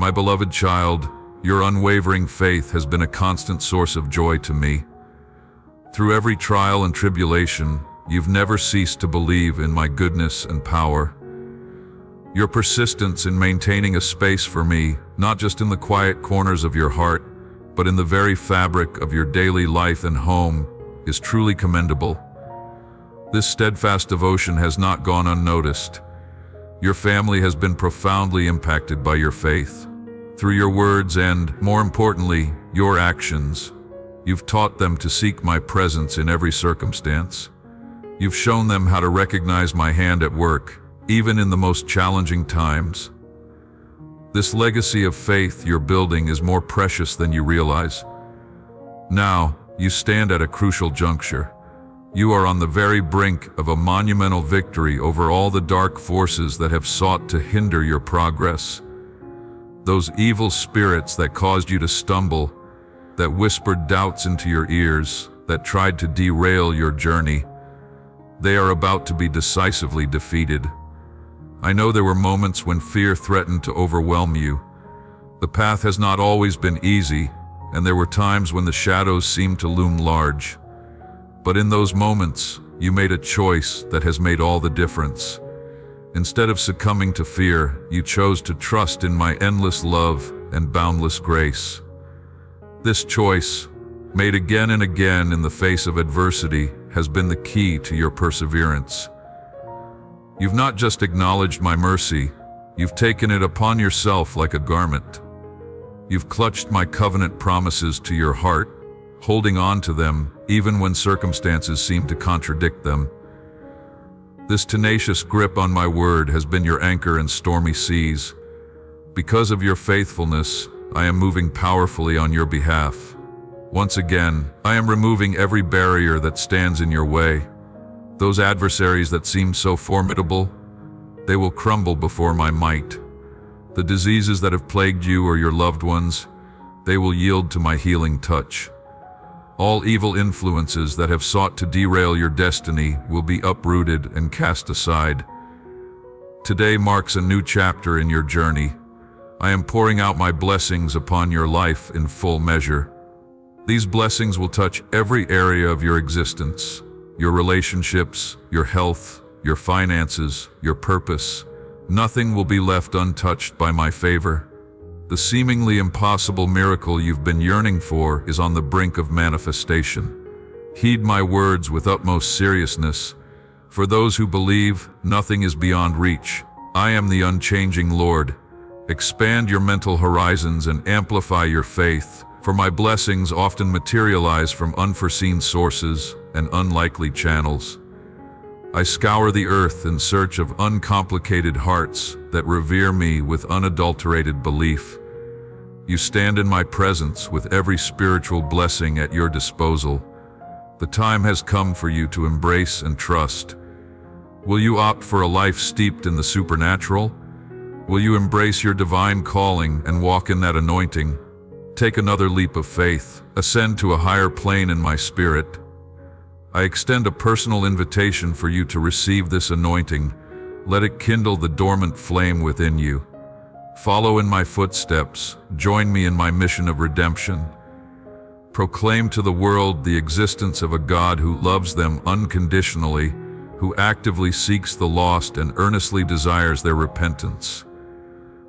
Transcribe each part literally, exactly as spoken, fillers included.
My beloved child, your unwavering faith has been a constant source of joy to me. Through every trial and tribulation, you've never ceased to believe in my goodness and power. Your persistence in maintaining a space for me, not just in the quiet corners of your heart, but in the very fabric of your daily life and home, is truly commendable. This steadfast devotion has not gone unnoticed. Your family has been profoundly impacted by your faith. Through your words and, more importantly, your actions, you've taught them to seek my presence in every circumstance. You've shown them how to recognize my hand at work, even in the most challenging times. This legacy of faith you're building is more precious than you realize. Now, you stand at a crucial juncture. You are on the very brink of a monumental victory over all the dark forces that have sought to hinder your progress. Those evil spirits that caused you to stumble, that whispered doubts into your ears, that tried to derail your journey, they are about to be decisively defeated. I know there were moments when fear threatened to overwhelm you. The path has not always been easy, and there were times when the shadows seemed to loom large. But in those moments, you made a choice that has made all the difference. Instead of succumbing to fear, you chose to trust in my endless love and boundless grace. This choice, made again and again in the face of adversity, has been the key to your perseverance. You've not just acknowledged my mercy, you've taken it upon yourself like a garment. You've clutched my covenant promises to your heart, holding on to them, even when circumstances seem to contradict them. This tenacious grip on my word has been your anchor in stormy seas. Because of your faithfulness, I am moving powerfully on your behalf. Once again, I am removing every barrier that stands in your way. Those adversaries that seem so formidable, they will crumble before my might. The diseases that have plagued you or your loved ones, they will yield to my healing touch. All evil influences that have sought to derail your destiny will be uprooted and cast aside. Today marks a new chapter in your journey. I am pouring out my blessings upon your life in full measure. These blessings will touch every area of your existence, your relationships, your health, your finances, your purpose. Nothing will be left untouched by my favor. The seemingly impossible miracle you've been yearning for is on the brink of manifestation. Heed my words with utmost seriousness. For those who believe, nothing is beyond reach. I am the unchanging Lord. Expand your mental horizons and amplify your faith, for my blessings often materialize from unforeseen sources and unlikely channels. I scour the earth in search of uncomplicated hearts that revere me with unadulterated belief. You stand in my presence with every spiritual blessing at your disposal. The time has come for you to embrace and trust. Will you opt for a life steeped in the supernatural? Will you embrace your divine calling and walk in that anointing? Take another leap of faith, ascend to a higher plane in my spirit. I extend a personal invitation for you to receive this anointing. Let it kindle the dormant flame within you. Follow in my footsteps, join me in my mission of redemption. Proclaim to the world the existence of a God who loves them unconditionally, who actively seeks the lost and earnestly desires their repentance.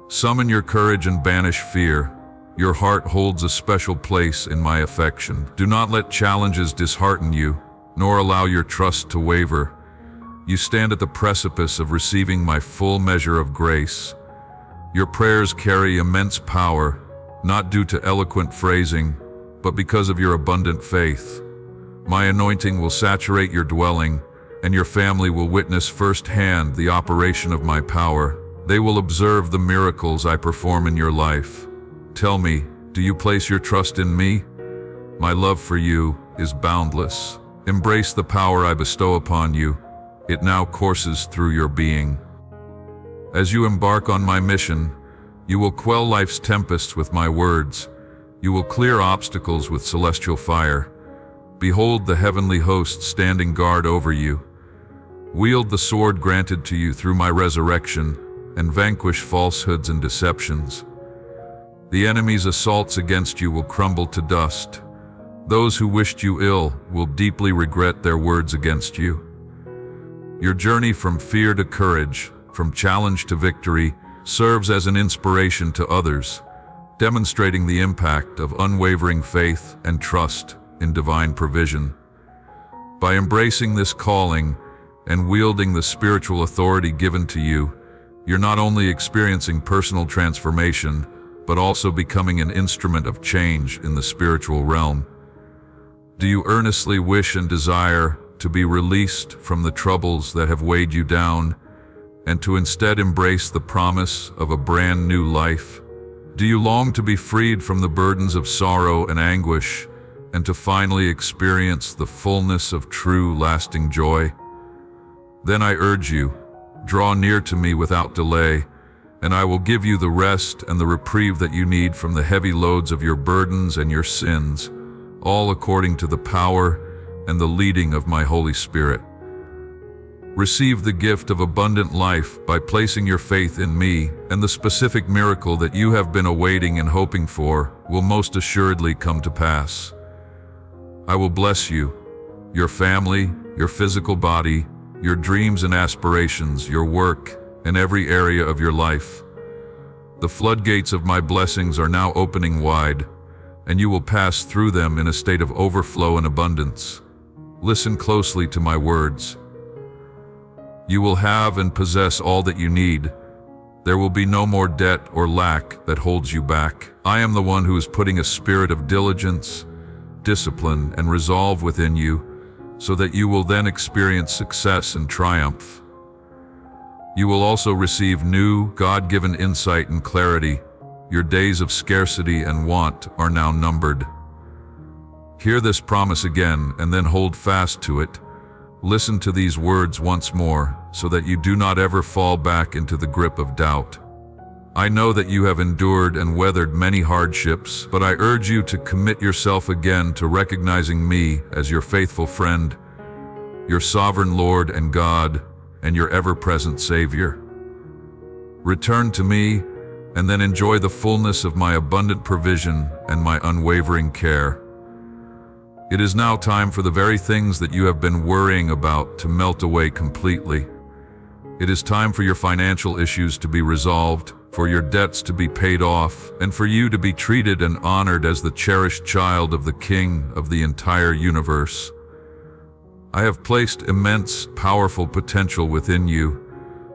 Summon your courage and banish fear. Your heart holds a special place in my affection. Do not let challenges dishearten you, nor allow your trust to waver. You stand at the precipice of receiving my full measure of grace. Your prayers carry immense power, not due to eloquent phrasing, but because of your abundant faith. My anointing will saturate your dwelling, and your family will witness firsthand the operation of my power. They will observe the miracles I perform in your life. Tell me, do you place your trust in me? My love for you is boundless. Embrace the power I bestow upon you. It now courses through your being. As you embark on my mission, you will quell life's tempests with my words. You will clear obstacles with celestial fire. Behold the heavenly host standing guard over you. Wield the sword granted to you through my resurrection, and vanquish falsehoods and deceptions. The enemy's assaults against you will crumble to dust. Those who wished you ill will deeply regret their words against you. Your journey from fear to courage, from challenge to victory, serves as an inspiration to others, demonstrating the impact of unwavering faith and trust in divine provision. By embracing this calling and wielding the spiritual authority given to you, you're not only experiencing personal transformation, but also becoming an instrument of change in the spiritual realm. Do you earnestly wish and desire to be released from the troubles that have weighed you down, and to instead embrace the promise of a brand new life? Do you long to be freed from the burdens of sorrow and anguish, and to finally experience the fullness of true, lasting joy? Then I urge you, draw near to me without delay, and I will give you the rest and the reprieve that you need from the heavy loads of your burdens and your sins, all according to the power and the leading of my Holy Spirit. Receive the gift of abundant life by placing your faith in me, and the specific miracle that you have been awaiting and hoping for will most assuredly come to pass. I will bless you, your family, your physical body, your dreams and aspirations, your work, and every area of your life. The floodgates of my blessings are now opening wide, and you will pass through them in a state of overflow and abundance. Listen closely to my words. You will have and possess all that you need. There will be no more debt or lack that holds you back. I am the one who is putting a spirit of diligence, discipline, and resolve within you, so that you will then experience success and triumph. You will also receive new, God-given insight and clarity. Your days of scarcity and want are now numbered. Hear this promise again and then hold fast to it. Listen to these words once more, so that you do not ever fall back into the grip of doubt. I know that you have endured and weathered many hardships, but I urge you to commit yourself again to recognizing me as your faithful friend, your sovereign Lord and God, and your ever-present Savior. Return to me, and then enjoy the fullness of my abundant provision and my unwavering care. It is now time for the very things that you have been worrying about to melt away completely. It is time for your financial issues to be resolved, for your debts to be paid off, and for you to be treated and honored as the cherished child of the King of the entire universe. I have placed immense, powerful potential within you,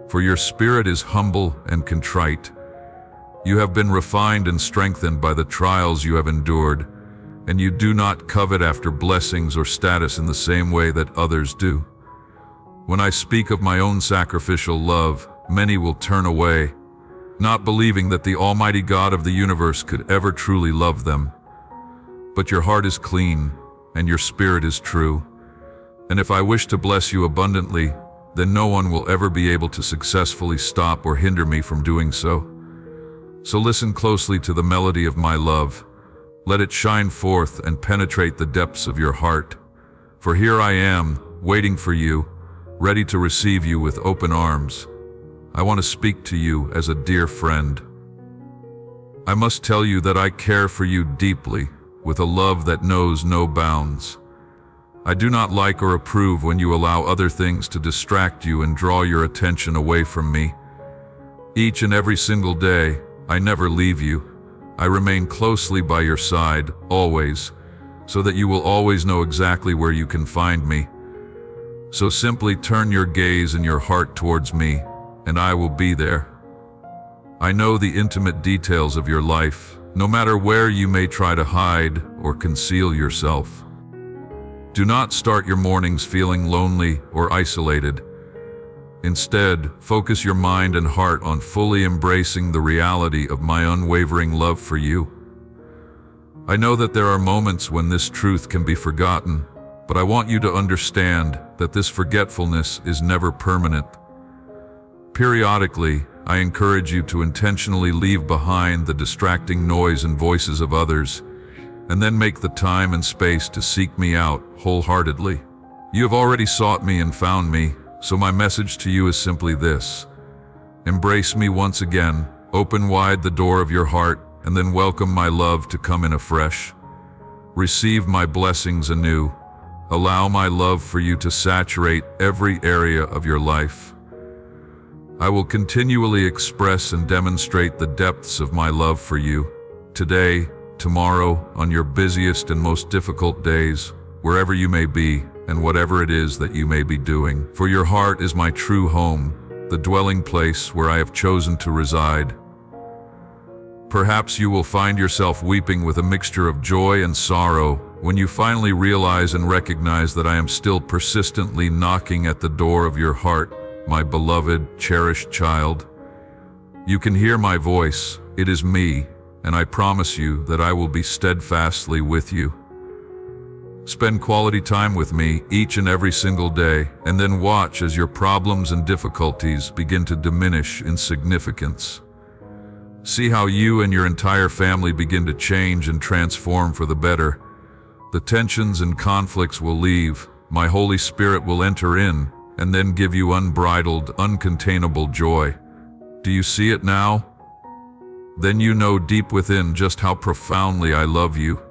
for your spirit is humble and contrite. You have been refined and strengthened by the trials you have endured, and you do not covet after blessings or status in the same way that others do. When I speak of my own sacrificial love, many will turn away, not believing that the Almighty God of the universe could ever truly love them. But your heart is clean, and your spirit is true. And if I wish to bless you abundantly, then no one will ever be able to successfully stop or hinder me from doing so. So listen closely to the melody of my love. Let it shine forth and penetrate the depths of your heart. For here I am, waiting for you, ready to receive you with open arms. I want to speak to you as a dear friend. I must tell you that I care for you deeply, with a love that knows no bounds. I do not like or approve when you allow other things to distract you and draw your attention away from me. Each and every single day, I never leave you. I remain closely by your side, always, so that you will always know exactly where you can find me. So simply turn your gaze and your heart towards me, and I will be there. I know the intimate details of your life, no matter where you may try to hide or conceal yourself. Do not start your mornings feeling lonely or isolated. Instead, focus your mind and heart on fully embracing the reality of my unwavering love for you. I know that there are moments when this truth can be forgotten, but I want you to understand that this forgetfulness is never permanent. Periodically, I encourage you to intentionally leave behind the distracting noise and voices of others, and then make the time and space to seek me out wholeheartedly. You have already sought me and found me, so my message to you is simply this. Embrace me once again, open wide the door of your heart, and then welcome my love to come in afresh. Receive my blessings anew. Allow my love for you to saturate every area of your life. I will continually express and demonstrate the depths of my love for you, today, tomorrow, on your busiest and most difficult days, wherever you may be, and whatever it is that you may be doing. For your heart is my true home, the dwelling place where I have chosen to reside. Perhaps you will find yourself weeping with a mixture of joy and sorrow when you finally realize and recognize that I am still persistently knocking at the door of your heart, my beloved, cherished child. You can hear my voice, it is me, and I promise you that I will be steadfastly with you. Spend quality time with me each and every single day, and then watch as your problems and difficulties begin to diminish in significance. See how you and your entire family begin to change and transform for the better. The tensions and conflicts will leave, my Holy Spirit will enter in, and then give you unbridled, uncontainable joy. Do you see it now? Then you know deep within just how profoundly I love you.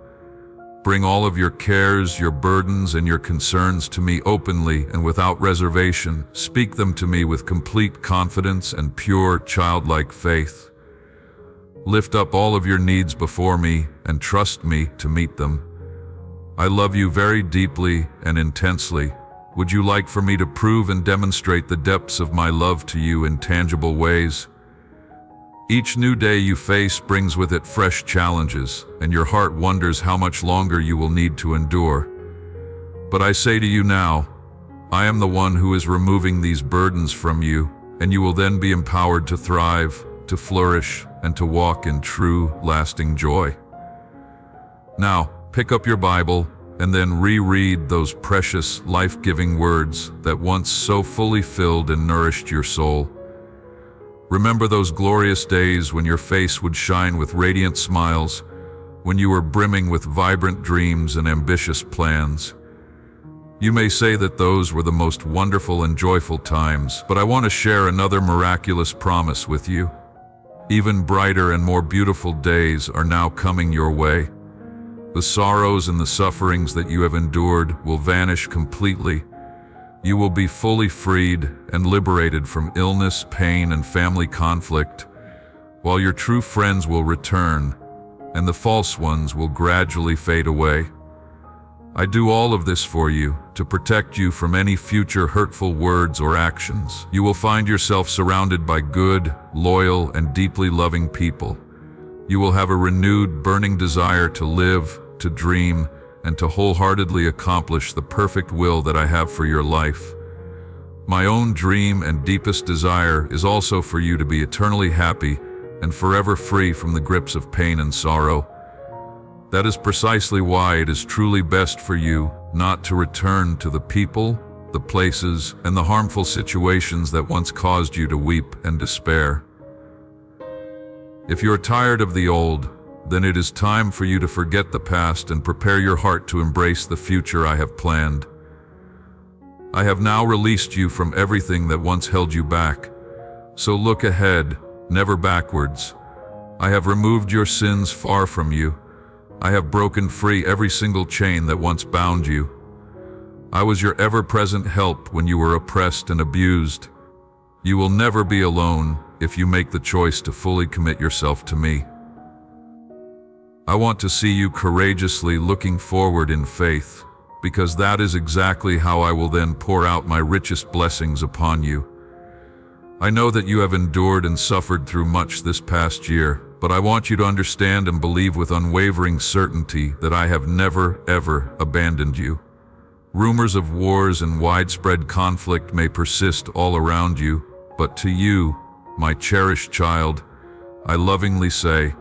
Bring all of your cares, your burdens, and your concerns to me openly and without reservation. Speak them to me with complete confidence and pure, childlike faith. Lift up all of your needs before me and trust me to meet them. I love you very deeply and intensely. Would you like for me to prove and demonstrate the depths of my love to you in tangible ways? Each new day you face brings with it fresh challenges, and your heart wonders how much longer you will need to endure. But I say to you now, I am the one who is removing these burdens from you, and you will then be empowered to thrive, to flourish, and to walk in true, lasting joy. Now, pick up your Bible and then reread those precious, life-giving words that once so fully filled and nourished your soul. Remember those glorious days when your face would shine with radiant smiles, when you were brimming with vibrant dreams and ambitious plans. You may say that those were the most wonderful and joyful times, but I want to share another miraculous promise with you. Even brighter and more beautiful days are now coming your way. The sorrows and the sufferings that you have endured will vanish completely. You will be fully freed and liberated from illness, pain, and family conflict, while your true friends will return, and the false ones will gradually fade away. I do all of this for you, to protect you from any future hurtful words or actions. You will find yourself surrounded by good, loyal, and deeply loving people. You will have a renewed, burning desire to live, to dream, and to wholeheartedly accomplish the perfect will that I have for your life. My own dream and deepest desire is also for you to be eternally happy and forever free from the grips of pain and sorrow. That is precisely why it is truly best for you not to return to the people, the places, and the harmful situations that once caused you to weep and despair. If you're tired of the old, then it is time for you to forget the past and prepare your heart to embrace the future I have planned. I have now released you from everything that once held you back. So look ahead, never backwards. I have removed your sins far from you. I have broken free every single chain that once bound you. I was your ever-present help when you were oppressed and abused. You will never be alone if you make the choice to fully commit yourself to me. I want to see you courageously looking forward in faith, because that is exactly how I will then pour out my richest blessings upon you. I know that you have endured and suffered through much this past year, but I want you to understand and believe with unwavering certainty that I have never, ever abandoned you. Rumors of wars and widespread conflict may persist all around you, but to you, my cherished child, I lovingly say,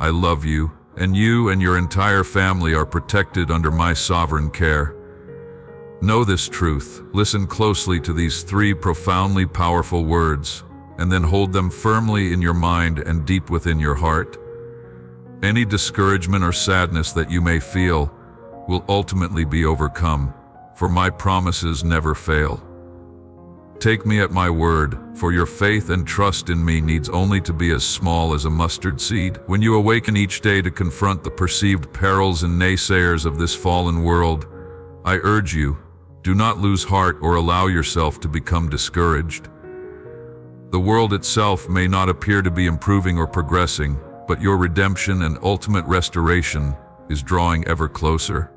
I love you, and you and your entire family are protected under my sovereign care. Know this truth, listen closely to these three profoundly powerful words, and then hold them firmly in your mind and deep within your heart. Any discouragement or sadness that you may feel will ultimately be overcome, for my promises never fail. Take me at my word, for your faith and trust in me needs only to be as small as a mustard seed. When you awaken each day to confront the perceived perils and naysayers of this fallen world, I urge you, do not lose heart or allow yourself to become discouraged. The world itself may not appear to be improving or progressing, but your redemption and ultimate restoration is drawing ever closer.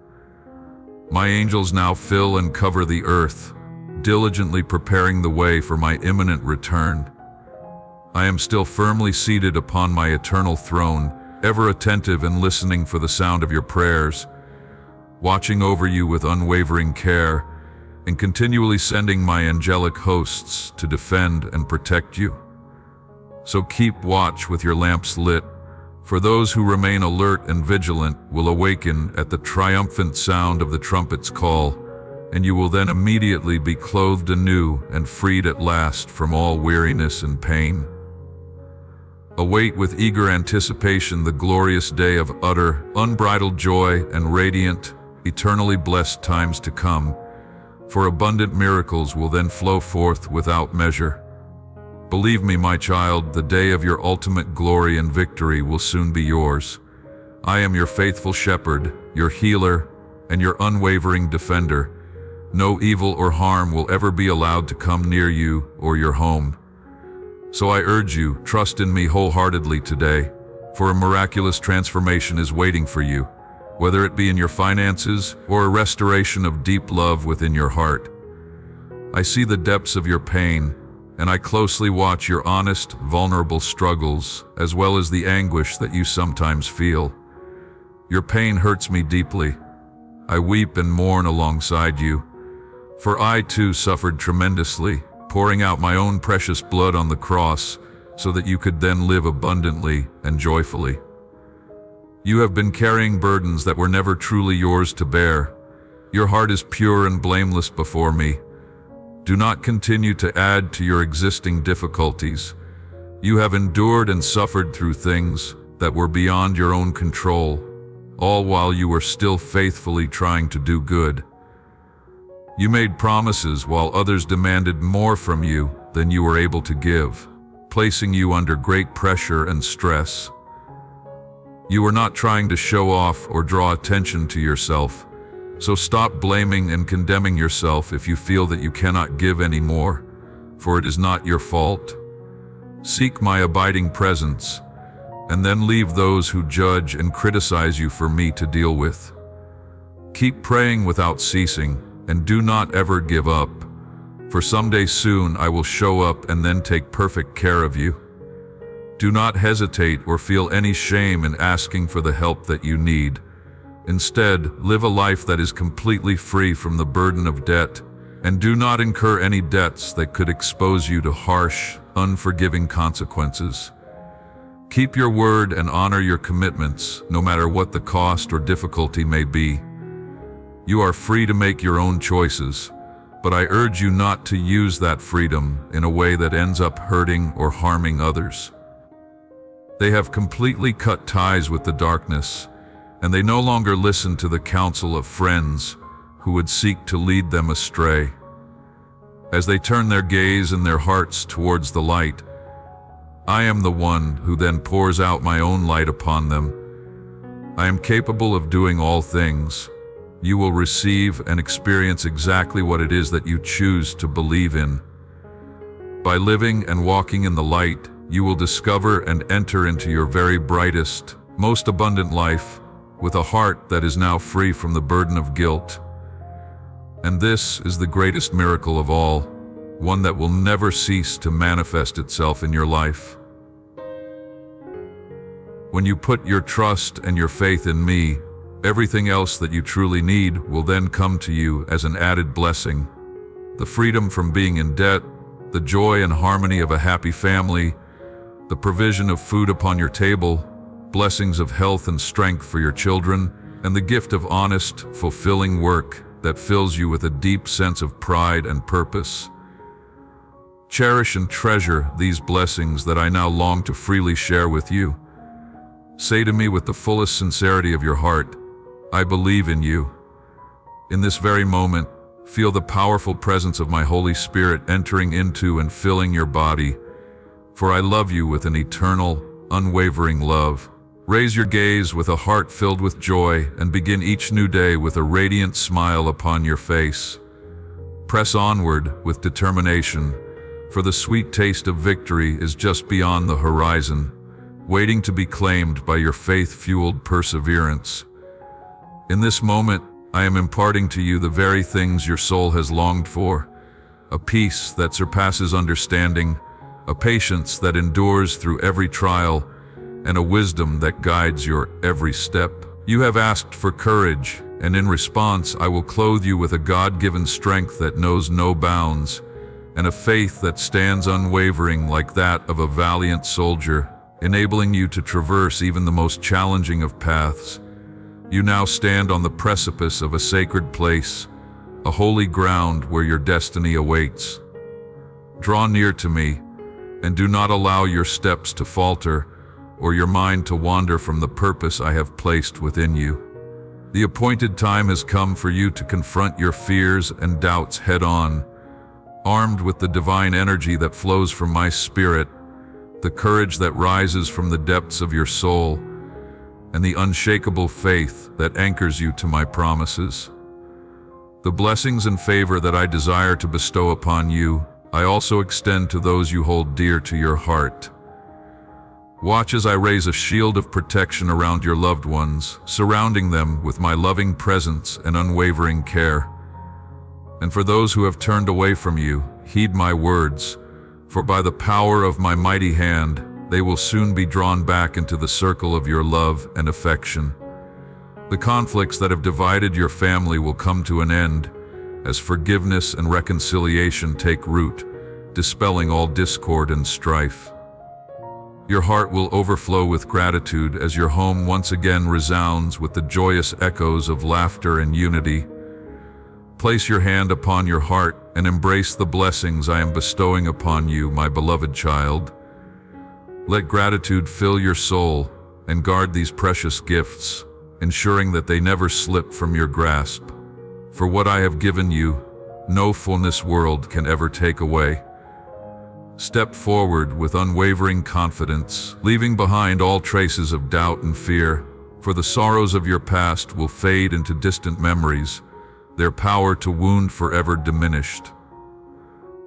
My angels now fill and cover the earth, diligently preparing the way for my imminent return. I am still firmly seated upon my eternal throne, ever attentive and listening for the sound of your prayers, watching over you with unwavering care, and continually sending my angelic hosts to defend and protect you. So keep watch with your lamps lit, for those who remain alert and vigilant will awaken at the triumphant sound of the trumpet's call, and you will then immediately be clothed anew and freed at last from all weariness and pain. Await with eager anticipation the glorious day of utter, unbridled joy and radiant, eternally blessed times to come, for abundant miracles will then flow forth without measure. Believe me, my child, the day of your ultimate glory and victory will soon be yours. I am your faithful shepherd, your healer, and your unwavering defender. No evil or harm will ever be allowed to come near you or your home. So I urge you, trust in me wholeheartedly today, for a miraculous transformation is waiting for you, whether it be in your finances or a restoration of deep love within your heart. I see the depths of your pain, and I closely watch your honest, vulnerable struggles, as well as the anguish that you sometimes feel. Your pain hurts me deeply. I weep and mourn alongside you, for I too suffered tremendously, pouring out my own precious blood on the cross so that you could then live abundantly and joyfully. You have been carrying burdens that were never truly yours to bear. Your heart is pure and blameless before me. Do not continue to add to your existing difficulties. You have endured and suffered through things that were beyond your own control, all while you were still faithfully trying to do good. You made promises while others demanded more from you than you were able to give, placing you under great pressure and stress. You were not trying to show off or draw attention to yourself, so stop blaming and condemning yourself if you feel that you cannot give any more, for it is not your fault. Seek my abiding presence, and then leave those who judge and criticize you for me to deal with. Keep praying without ceasing, and do not ever give up, for someday soon I will show up and then take perfect care of you. Do not hesitate or feel any shame in asking for the help that you need. Instead, live a life that is completely free from the burden of debt, and do not incur any debts that could expose you to harsh, unforgiving consequences. Keep your word and honor your commitments, no matter what the cost or difficulty may be. You are free to make your own choices, but I urge you not to use that freedom in a way that ends up hurting or harming others. They have completely cut ties with the darkness, and they no longer listen to the counsel of friends who would seek to lead them astray. As they turn their gaze and their hearts towards the light, I am the one who then pours out my own light upon them. I am capable of doing all things. You will receive and experience exactly what it is that you choose to believe in. By living and walking in the light, you will discover and enter into your very brightest, most abundant life with a heart that is now free from the burden of guilt. And this is the greatest miracle of all, one that will never cease to manifest itself in your life. When you put your trust and your faith in me, everything else that you truly need will then come to you as an added blessing. The freedom from being in debt, the joy and harmony of a happy family, the provision of food upon your table, blessings of health and strength for your children, and the gift of honest, fulfilling work that fills you with a deep sense of pride and purpose. Cherish and treasure these blessings that I now long to freely share with you. Say to me with the fullest sincerity of your heart, I believe in you. In this very moment, Feel the powerful presence of my Holy Spirit entering into and filling your body, for I love you with an eternal, unwavering love. Raise your gaze with a heart filled with joy and begin each new day with a radiant smile upon your face. Press onward with determination, for the sweet taste of victory is just beyond the horizon, waiting to be claimed by your faith-fueled perseverance. In this moment, I am imparting to you the very things your soul has longed for, a peace that surpasses understanding, a patience that endures through every trial, and a wisdom that guides your every step. You have asked for courage, and in response I will clothe you with a God-given strength that knows no bounds, and a faith that stands unwavering like that of a valiant soldier, enabling you to traverse even the most challenging of paths. You now stand on the precipice of a sacred place, a holy ground where your destiny awaits. Draw near to me, and do not allow your steps to falter, or your mind to wander from the purpose I have placed within you. The appointed time has come for you to confront your fears and doubts head-on. Armed with the divine energy that flows from my spirit, the courage that rises from the depths of your soul, and the unshakable faith that anchors you to my promises. The blessings and favor that I desire to bestow upon you, I also extend to those you hold dear to your heart. Watch as I raise a shield of protection around your loved ones, surrounding them with my loving presence and unwavering care. And for those who have turned away from you, heed my words, for by the power of my mighty hand, they will soon be drawn back into the circle of your love and affection. The conflicts that have divided your family will come to an end, as forgiveness and reconciliation take root, dispelling all discord and strife. Your heart will overflow with gratitude as your home once again resounds with the joyous echoes of laughter and unity. Place your hand upon your heart and embrace the blessings I am bestowing upon you, my beloved child. Let gratitude fill your soul and guard these precious gifts, ensuring that they never slip from your grasp. For what I have given you, no fullness world can ever take away. Step forward with unwavering confidence, leaving behind all traces of doubt and fear, for the sorrows of your past will fade into distant memories, their power to wound forever diminished.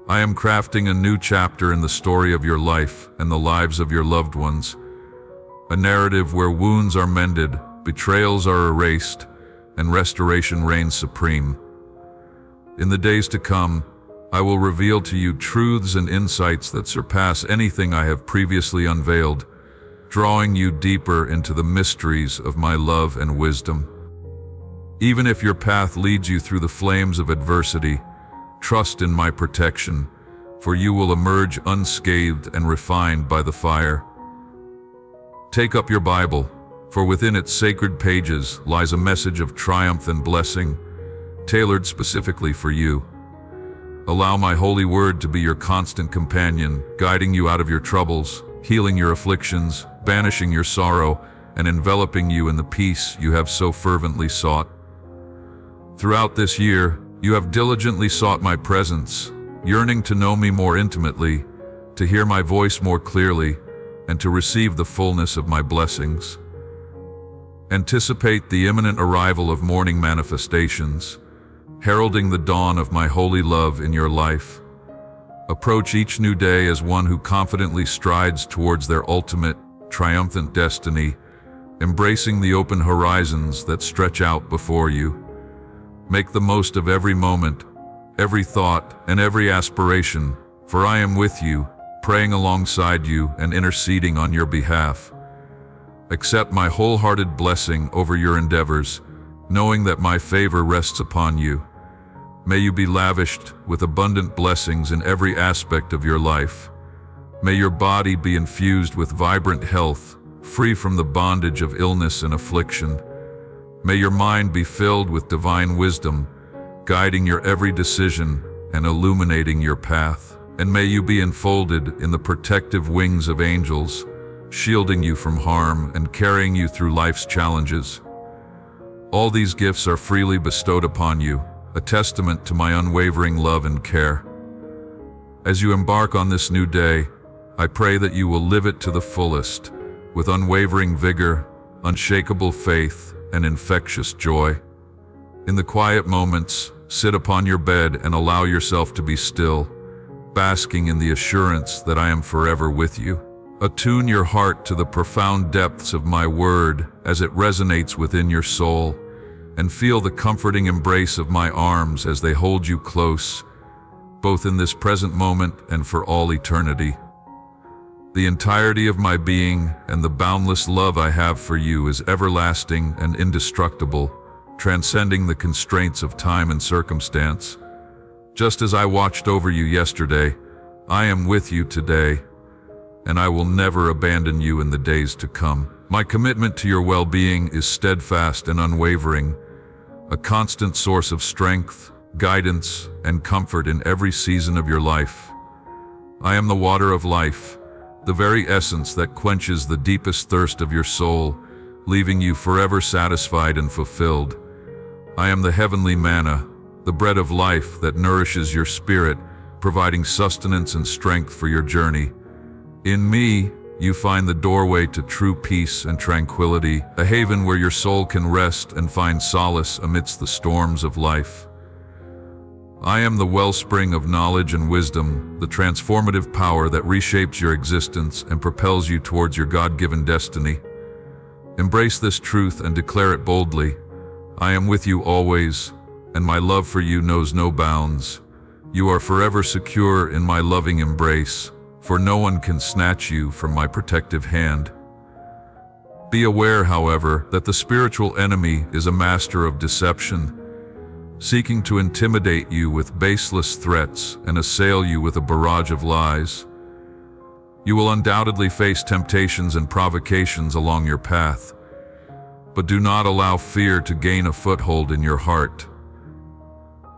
I am crafting a new chapter in the story of your life and the lives of your loved ones, a narrative where wounds are mended, betrayals are erased, and restoration reigns supreme. In the days to come, I will reveal to you truths and insights that surpass anything I have previously unveiled, drawing you deeper into the mysteries of my love and wisdom. Even if your path leads you through the flames of adversity, trust in my protection, for you will emerge unscathed and refined by the fire. Take up your Bible, for within its sacred pages lies a message of triumph and blessing, tailored specifically for you. Allow my holy word to be your constant companion, guiding you out of your troubles, healing your afflictions, banishing your sorrow, and enveloping you in the peace you have so fervently sought. Throughout this year, you have diligently sought my presence, yearning to know me more intimately, to hear my voice more clearly, and to receive the fullness of my blessings. Anticipate the imminent arrival of morning manifestations, heralding the dawn of my holy love in your life. Approach each new day as one who confidently strides towards their ultimate, triumphant destiny, embracing the open horizons that stretch out before you. Make the most of every moment, every thought, and every aspiration, for I am with you, praying alongside you and interceding on your behalf. Accept my wholehearted blessing over your endeavors, knowing that my favor rests upon you. May you be lavished with abundant blessings in every aspect of your life. May your body be infused with vibrant health, free from the bondage of illness and affliction. May your mind be filled with divine wisdom, guiding your every decision and illuminating your path. And may you be enfolded in the protective wings of angels, shielding you from harm and carrying you through life's challenges. All these gifts are freely bestowed upon you, a testament to my unwavering love and care. As you embark on this new day, I pray that you will live it to the fullest, with unwavering vigor, unshakable faith, and infectious joy. In the quiet moments, sit upon your bed and allow yourself to be still, basking in the assurance that I am forever with you. Attune your heart to the profound depths of my word as it resonates within your soul, and feel the comforting embrace of my arms as they hold you close, both in this present moment and for all eternity. The entirety of my being and the boundless love I have for you is everlasting and indestructible, transcending the constraints of time and circumstance. Just as I watched over you yesterday, I am with you today, and I will never abandon you in the days to come. My commitment to your well-being is steadfast and unwavering, a constant source of strength, guidance, and comfort in every season of your life. I am the water of life, the very essence that quenches the deepest thirst of your soul, leaving you forever satisfied and fulfilled. I am the heavenly manna, the bread of life that nourishes your spirit, providing sustenance and strength for your journey. In me, you find the doorway to true peace and tranquility, a haven where your soul can rest and find solace amidst the storms of life. I am the wellspring of knowledge and wisdom, the transformative power that reshapes your existence and propels you towards your God-given destiny. Embrace this truth and declare it boldly. I am with you always, and my love for you knows no bounds. You are forever secure in my loving embrace, for no one can snatch you from my protective hand. Be aware, however, that the spiritual enemy is a master of deception, seeking to intimidate you with baseless threats and assail you with a barrage of lies. You will undoubtedly face temptations and provocations along your path, but do not allow fear to gain a foothold in your heart.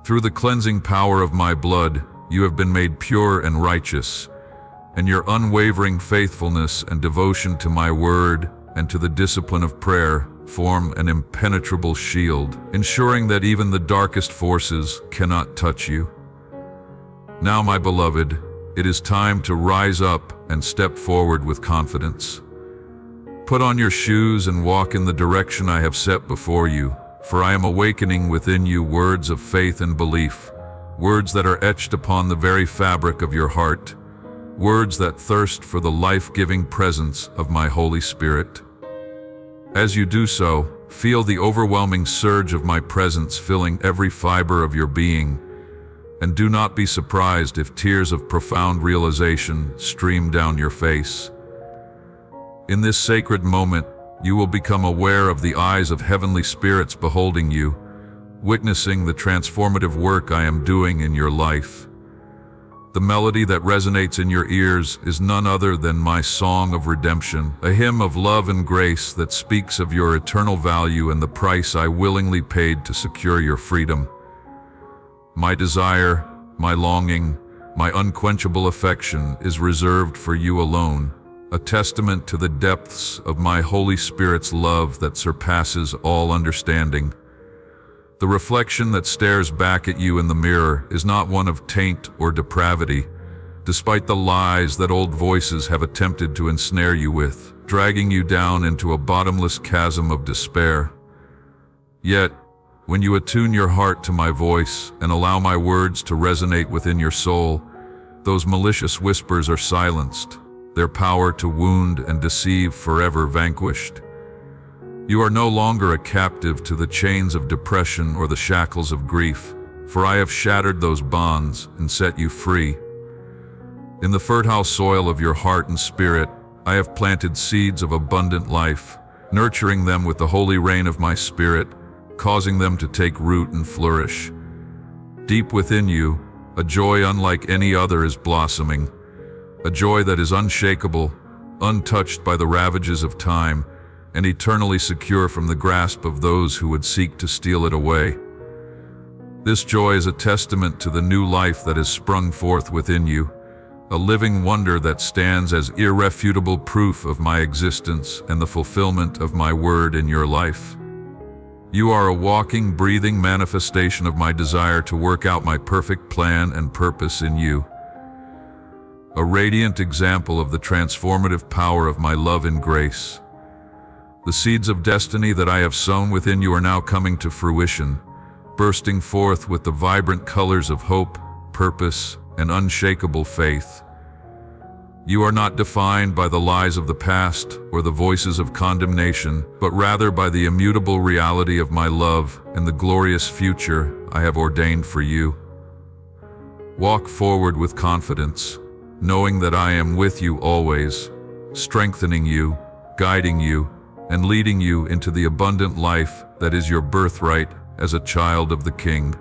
Through the cleansing power of my blood, you have been made pure and righteous, and your unwavering faithfulness and devotion to my word and to the discipline of prayer form an impenetrable shield, ensuring that even the darkest forces cannot touch you. Now, my beloved, it is time to rise up and step forward with confidence. Put on your shoes and walk in the direction I have set before you, for I am awakening within you words of faith and belief, words that are etched upon the very fabric of your heart, words that thirst for the life-giving presence of my Holy Spirit. As you do so, feel the overwhelming surge of my presence filling every fiber of your being, and do not be surprised if tears of profound realization stream down your face. In this sacred moment, you will become aware of the eyes of heavenly spirits beholding you, witnessing the transformative work I am doing in your life. The melody that resonates in your ears is none other than my song of redemption, a hymn of love and grace that speaks of your eternal value and the price I willingly paid to secure your freedom. My desire, my longing, my unquenchable affection is reserved for you alone, a testament to the depths of my Holy Spirit's love that surpasses all understanding. The reflection that stares back at you in the mirror is not one of taint or depravity, despite the lies that old voices have attempted to ensnare you with, dragging you down into a bottomless chasm of despair. Yet, when you attune your heart to my voice and allow my words to resonate within your soul, those malicious whispers are silenced, their power to wound and deceive forever vanquished. You are no longer a captive to the chains of depression or the shackles of grief, for I have shattered those bonds and set you free. In the fertile soil of your heart and spirit, I have planted seeds of abundant life, nurturing them with the holy rain of my spirit, causing them to take root and flourish. Deep within you, a joy unlike any other is blossoming, a joy that is unshakable, untouched by the ravages of time, and eternally secure from the grasp of those who would seek to steal it away. This joy is a testament to the new life that has sprung forth within you, a living wonder that stands as irrefutable proof of my existence and the fulfillment of my word in your life. You are a walking, breathing manifestation of my desire to work out my perfect plan and purpose in you. A radiant example of the transformative power of my love and grace. The seeds of destiny that I have sown within you are now coming to fruition, bursting forth with the vibrant colors of hope, purpose, and unshakable faith. You are not defined by the lies of the past or the voices of condemnation, but rather by the immutable reality of my love and the glorious future I have ordained for you. Walk forward with confidence, knowing that I am with you always, strengthening you, guiding you, and leading you into the abundant life that is your birthright as a child of the King.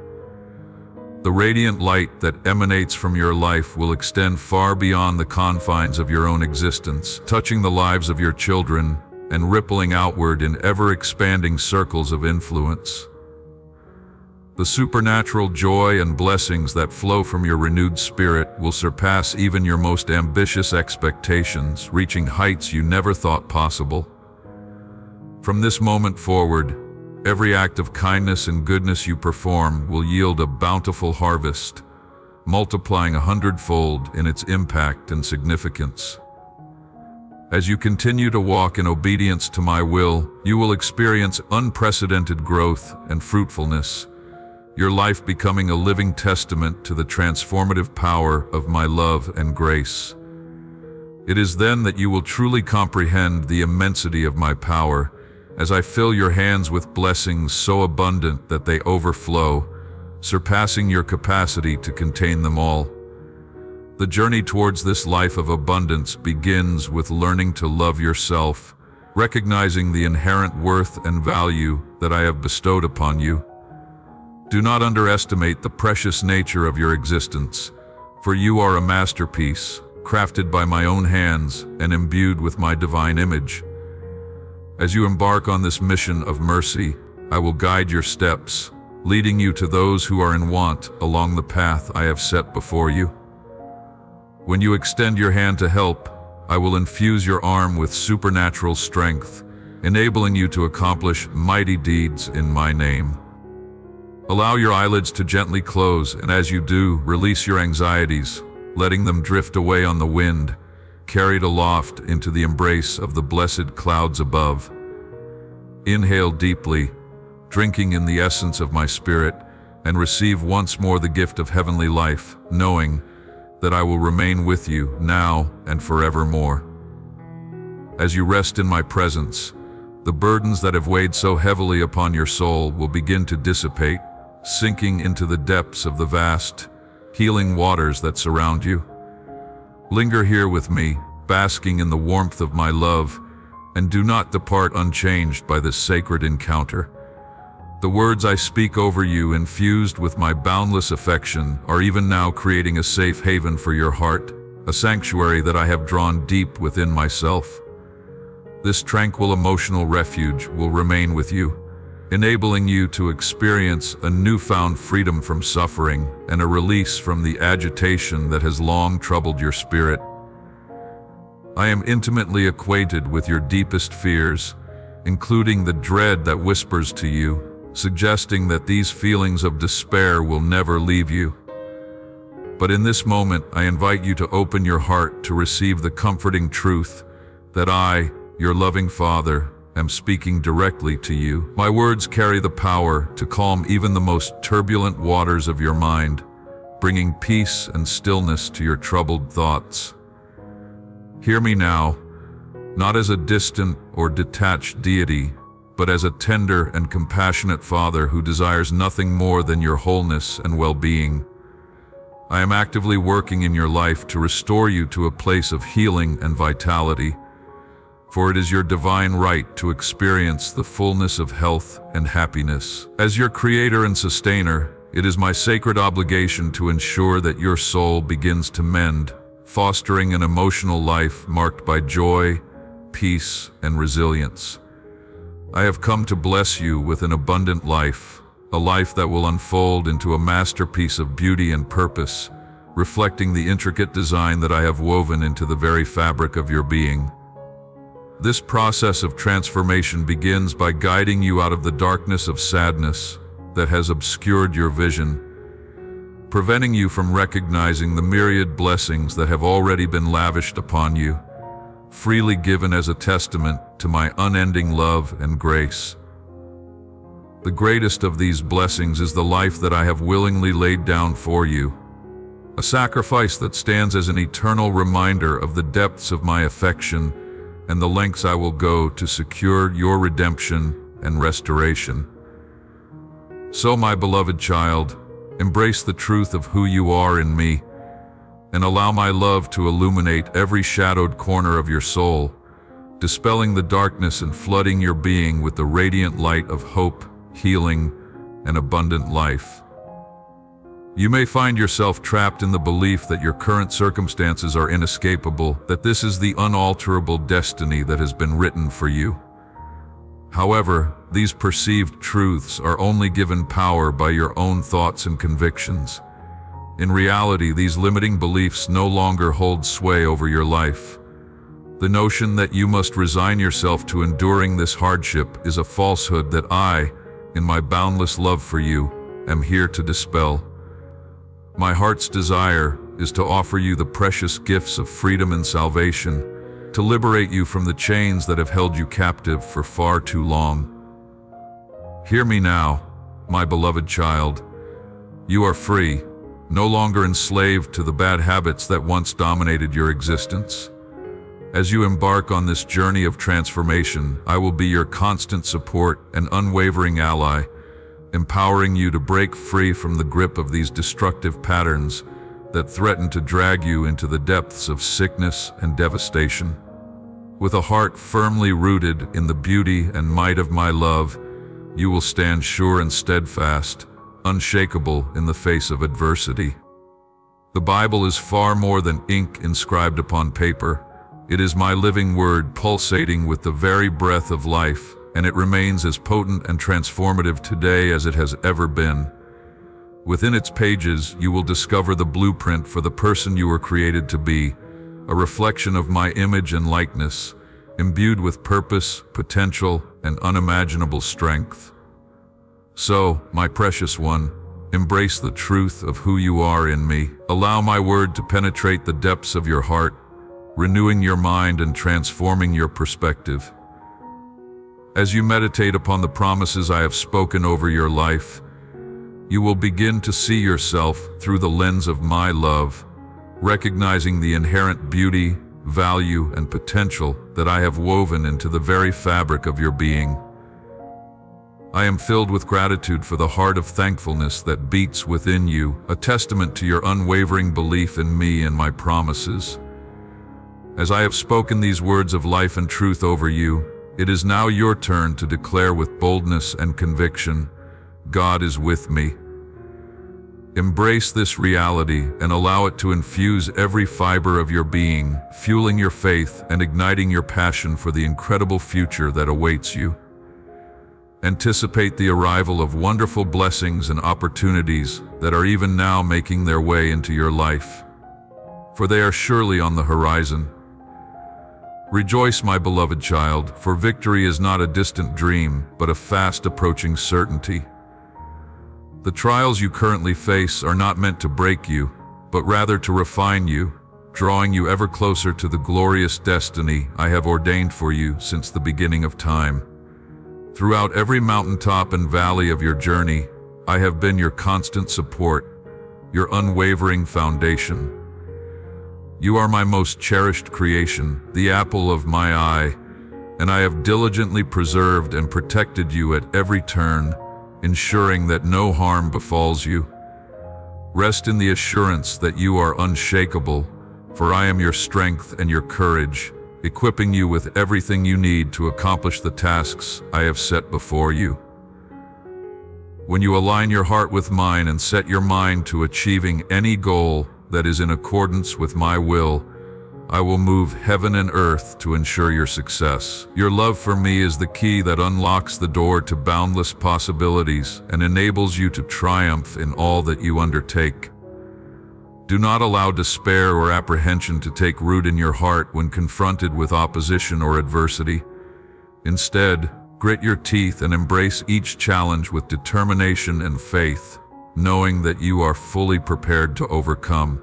The radiant light that emanates from your life will extend far beyond the confines of your own existence, touching the lives of your children and rippling outward in ever-expanding circles of influence. The supernatural joy and blessings that flow from your renewed spirit will surpass even your most ambitious expectations, reaching heights you never thought possible. From this moment forward, every act of kindness and goodness you perform will yield a bountiful harvest, multiplying a hundredfold in its impact and significance. As you continue to walk in obedience to my will, you will experience unprecedented growth and fruitfulness, your life becoming a living testament to the transformative power of my love and grace. It is then that you will truly comprehend the immensity of my power, as I fill your hands with blessings so abundant that they overflow, surpassing your capacity to contain them all. The journey towards this life of abundance begins with learning to love yourself, recognizing the inherent worth and value that I have bestowed upon you. Do not underestimate the precious nature of your existence, for you are a masterpiece, crafted by my own hands and imbued with my divine image. As you embark on this mission of mercy, I will guide your steps, leading you to those who are in want along the path I have set before you. When you extend your hand to help, I will infuse your arm with supernatural strength, enabling you to accomplish mighty deeds in my name. Allow your eyelids to gently close, and as you do, release your anxieties, letting them drift away on the wind, carried aloft into the embrace of the blessed clouds above. Inhale deeply, drinking in the essence of my spirit, and receive once more the gift of heavenly life, knowing that I will remain with you now and forevermore. As you rest in my presence, the burdens that have weighed so heavily upon your soul will begin to dissipate, sinking into the depths of the vast, healing waters that surround you. Linger here with me, basking in the warmth of my love, and do not depart unchanged by this sacred encounter. The words I speak over you, infused with my boundless affection, are even now creating a safe haven for your heart, a sanctuary that I have drawn deep within myself. This tranquil emotional refuge will remain with you, enabling you to experience a newfound freedom from suffering and a release from the agitation that has long troubled your spirit. I am intimately acquainted with your deepest fears, including the dread that whispers to you, suggesting that these feelings of despair will never leave you. But in this moment, I invite you to open your heart to receive the comforting truth that I, your loving Father, I'm speaking directly to you. My words carry the power to calm even the most turbulent waters of your mind, bringing peace and stillness to your troubled thoughts. Hear me now, not as a distant or detached deity, but as a tender and compassionate Father who desires nothing more than your wholeness and well-being. I am actively working in your life to restore you to a place of healing and vitality, for it is your divine right to experience the fullness of health and happiness. As your creator and sustainer, it is my sacred obligation to ensure that your soul begins to mend, fostering an emotional life marked by joy, peace, and resilience. I have come to bless you with an abundant life, a life that will unfold into a masterpiece of beauty and purpose, reflecting the intricate design that I have woven into the very fabric of your being. This process of transformation begins by guiding you out of the darkness of sadness that has obscured your vision, preventing you from recognizing the myriad blessings that have already been lavished upon you, freely given as a testament to my unending love and grace. The greatest of these blessings is the life that I have willingly laid down for you, a sacrifice that stands as an eternal reminder of the depths of my affection and the lengths I will go to secure your redemption and restoration. So, my beloved child, embrace the truth of who you are in me, and allow my love to illuminate every shadowed corner of your soul, dispelling the darkness and flooding your being with the radiant light of hope, healing, and abundant life. You may find yourself trapped in the belief that your current circumstances are inescapable, that this is the unalterable destiny that has been written for you. However, these perceived truths are only given power by your own thoughts and convictions. In reality, these limiting beliefs no longer hold sway over your life. The notion that you must resign yourself to enduring this hardship is a falsehood that I, in my boundless love for you, am here to dispel. My heart's desire is to offer you the precious gifts of freedom and salvation, to liberate you from the chains that have held you captive for far too long. Hear me now, my beloved child. You are free, no longer enslaved to the bad habits that once dominated your existence. As you embark on this journey of transformation, I will be your constant support and unwavering ally, empowering you to break free from the grip of these destructive patterns that threaten to drag you into the depths of sickness and devastation. With a heart firmly rooted in the beauty and might of my love, you will stand sure and steadfast, unshakable in the face of adversity. The Bible is far more than ink inscribed upon paper. It is my living word, pulsating with the very breath of life, and it remains as potent and transformative today as it has ever been. Within its pages, you will discover the blueprint for the person you were created to be, a reflection of my image and likeness, imbued with purpose, potential, and unimaginable strength. So, my precious one, embrace the truth of who you are in me. Allow my word to penetrate the depths of your heart, renewing your mind and transforming your perspective. As you meditate upon the promises I have spoken over your life, you will begin to see yourself through the lens of my love, recognizing the inherent beauty, value, and potential that I have woven into the very fabric of your being. I am filled with gratitude for the heart of thankfulness that beats within you, a testament to your unwavering belief in me and my promises. As I have spoken these words of life and truth over you, it is now your turn to declare with boldness and conviction, God is with me. Embrace this reality and allow it to infuse every fiber of your being, fueling your faith and igniting your passion for the incredible future that awaits you. Anticipate the arrival of wonderful blessings and opportunities that are even now making their way into your life, for they are surely on the horizon. Rejoice, my beloved child, for victory is not a distant dream, but a fast approaching certainty. The trials you currently face are not meant to break you, but rather to refine you, drawing you ever closer to the glorious destiny I have ordained for you since the beginning of time. Throughout every mountaintop and valley of your journey, I have been your constant support, your unwavering foundation. You are my most cherished creation, the apple of my eye, and I have diligently preserved and protected you at every turn, ensuring that no harm befalls you. Rest in the assurance that you are unshakable, for I am your strength and your courage, equipping you with everything you need to accomplish the tasks I have set before you. When you align your heart with mine and set your mind to achieving any goal that is in accordance with my will, I will move heaven and earth to ensure your success. Your love for me is the key that unlocks the door to boundless possibilities and enables you to triumph in all that you undertake. Do not allow despair or apprehension to take root in your heart when confronted with opposition or adversity. Instead, grit your teeth and embrace each challenge with determination and faith, knowing that you are fully prepared to overcome.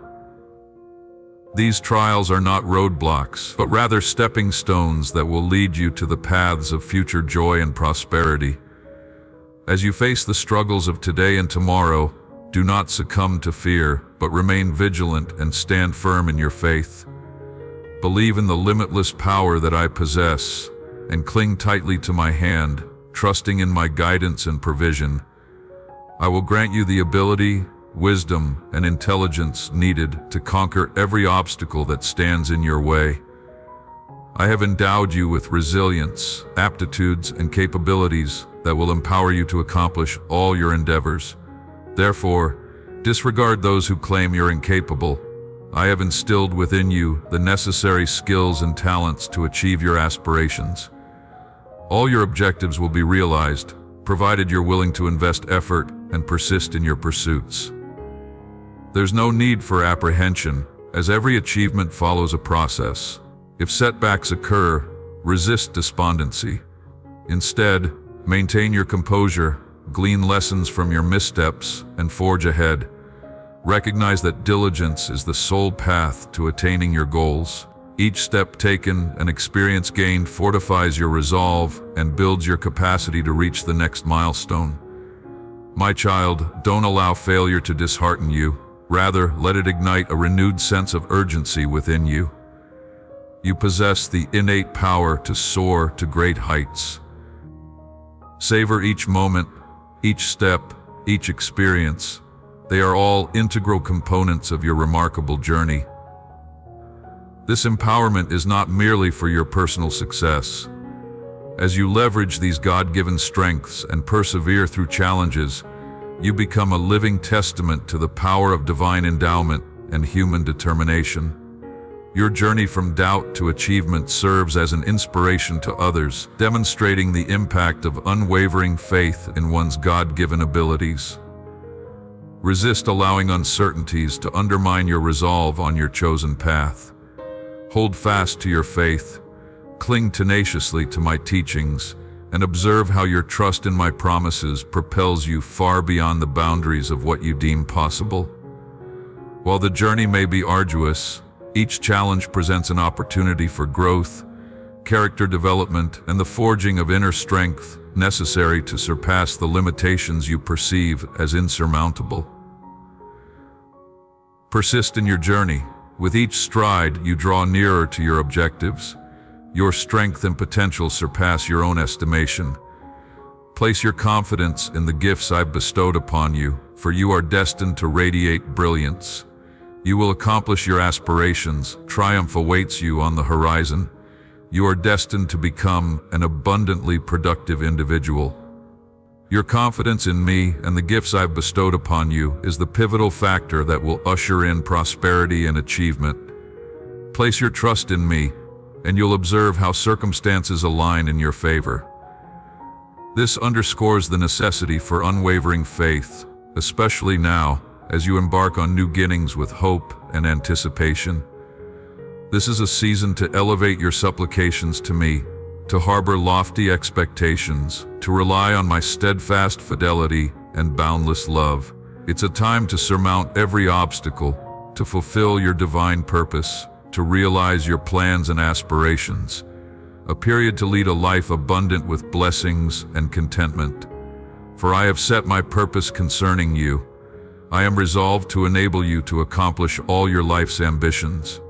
These trials are not roadblocks, but rather stepping stones that will lead you to the paths of future joy and prosperity. As you face the struggles of today and tomorrow, do not succumb to fear, but remain vigilant and stand firm in your faith. Believe in the limitless power that I possess, and cling tightly to my hand, trusting in my guidance and provision. I will grant you the ability, wisdom, and intelligence needed to conquer every obstacle that stands in your way. I have endowed you with resilience, aptitudes, and capabilities that will empower you to accomplish all your endeavors. Therefore, disregard those who claim you're incapable. I have instilled within you the necessary skills and talents to achieve your aspirations. All your objectives will be realized, provided you're willing to invest effort and persist in your pursuits. There's no need for apprehension, as every achievement follows a process. If setbacks occur, resist despondency. Instead, maintain your composure, glean lessons from your missteps, and forge ahead. Recognize that diligence is the sole path to attaining your goals. Each step taken and experience gained fortifies your resolve and builds your capacity to reach the next milestone. My child, don't allow failure to dishearten you. Rather, let it ignite a renewed sense of urgency within you. You possess the innate power to soar to great heights. Savor each moment, each step, each experience. They are all integral components of your remarkable journey. This empowerment is not merely for your personal success. As you leverage these God-given strengths and persevere through challenges, you become a living testament to the power of divine endowment and human determination. Your journey from doubt to achievement serves as an inspiration to others, demonstrating the impact of unwavering faith in one's God-given abilities. Resist allowing uncertainties to undermine your resolve on your chosen path. Hold fast to your faith, cling tenaciously to my teachings, and observe how your trust in my promises propels you far beyond the boundaries of what you deem possible. While the journey may be arduous, each challenge presents an opportunity for growth, character development, and the forging of inner strength necessary to surpass the limitations you perceive as insurmountable. Persist in your journey. With each stride, you draw nearer to your objectives. Your strength and potential surpass your own estimation. Place your confidence in the gifts I've bestowed upon you, for you are destined to radiate brilliance. You will accomplish your aspirations. Triumph awaits you on the horizon. You are destined to become an abundantly productive individual. Your confidence in me and the gifts I've bestowed upon you is the pivotal factor that will usher in prosperity and achievement. Place your trust in me, and you'll observe how circumstances align in your favor. This underscores the necessity for unwavering faith, especially now, as you embark on new beginnings with hope and anticipation. This is a season to elevate your supplications to me, to harbor lofty expectations, to rely on my steadfast fidelity and boundless love. It's a time to surmount every obstacle, to fulfill your divine purpose, to realize your plans and aspirations. A period to lead a life abundant with blessings and contentment. For I have set my purpose concerning you. I am resolved to enable you to accomplish all your life's ambitions.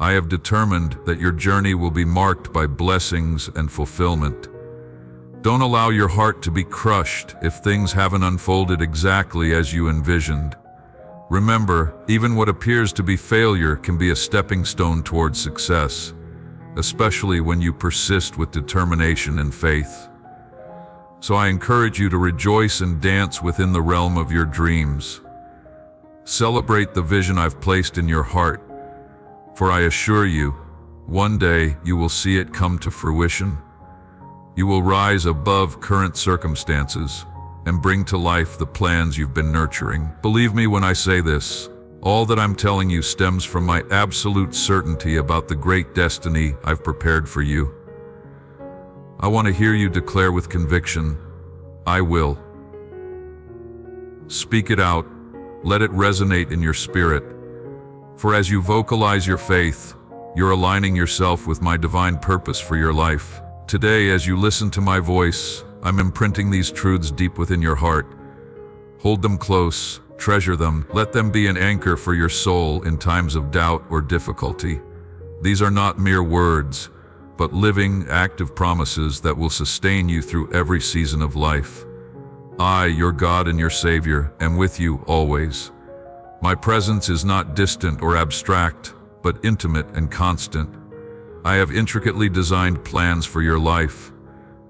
I have determined that your journey will be marked by blessings and fulfillment. Don't allow your heart to be crushed if things haven't unfolded exactly as you envisioned. Remember, even what appears to be failure can be a stepping stone towards success, especially when you persist with determination and faith. So I encourage you to rejoice and dance within the realm of your dreams. Celebrate the vision I've placed in your heart. For I assure you, one day you will see it come to fruition. You will rise above current circumstances and bring to life the plans you've been nurturing. Believe me when I say this, All that I'm telling you stems from my absolute certainty about the great destiny I've prepared for you. I want to hear you declare with conviction, I will. Speak it out, let it resonate in your spirit, for as you vocalize your faith, you're aligning yourself with my divine purpose for your life. Today, as you listen to my voice, I'm imprinting these truths deep within your heart. Hold them close, treasure them, let them be an anchor for your soul in times of doubt or difficulty. These are not mere words, but living, active promises that will sustain you through every season of life. I, your God and your Savior, am with you always. My presence is not distant or abstract, but intimate and constant. I have intricately designed plans for your life,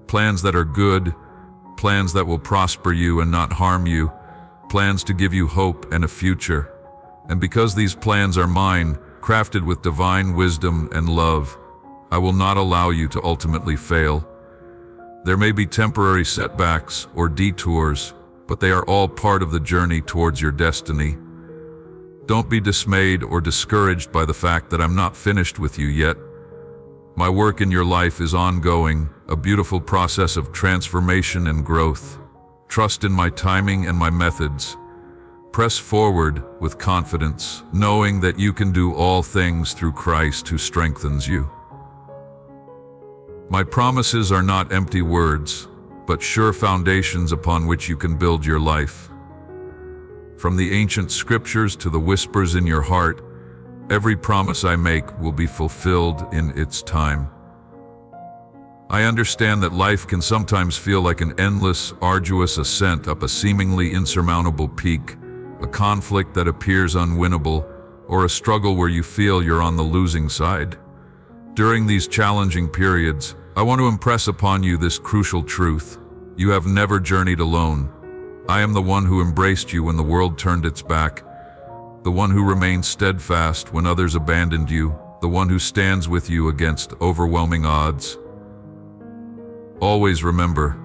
plans that are good, plans that will prosper you and not harm you, plans to give you hope and a future. And because these plans are mine, crafted with divine wisdom and love, I will not allow you to ultimately fail. There may be temporary setbacks or detours, but they are all part of the journey towards your destiny. Don't be dismayed or discouraged by the fact that I'm not finished with you yet. My work in your life is ongoing, a beautiful process of transformation and growth. Trust in my timing and my methods. Press forward with confidence, knowing that you can do all things through Christ who strengthens you. My promises are not empty words, but sure foundations upon which you can build your life. From the ancient scriptures to the whispers in your heart, every promise I make will be fulfilled in its time. I understand that life can sometimes feel like an endless, arduous ascent up a seemingly insurmountable peak, a conflict that appears unwinnable, or a struggle where you feel you're on the losing side. During these challenging periods, I want to impress upon you this crucial truth. You have never journeyed alone. I am the one who embraced you when the world turned its back, the one who remained steadfast when others abandoned you, the one who stands with you against overwhelming odds. Always remember,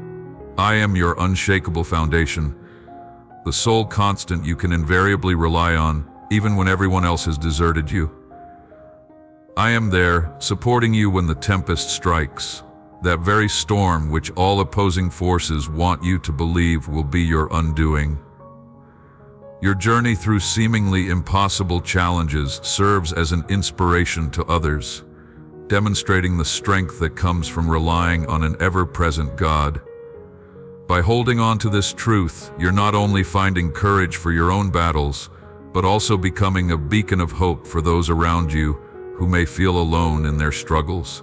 I am your unshakable foundation, the sole constant you can invariably rely on, even when everyone else has deserted you. I am there, supporting you when the tempest strikes, that very storm which all opposing forces want you to believe will be your undoing. Your journey through seemingly impossible challenges serves as an inspiration to others, demonstrating the strength that comes from relying on an ever-present God. By holding on to this truth, you're not only finding courage for your own battles, but also becoming a beacon of hope for those around you who may feel alone in their struggles.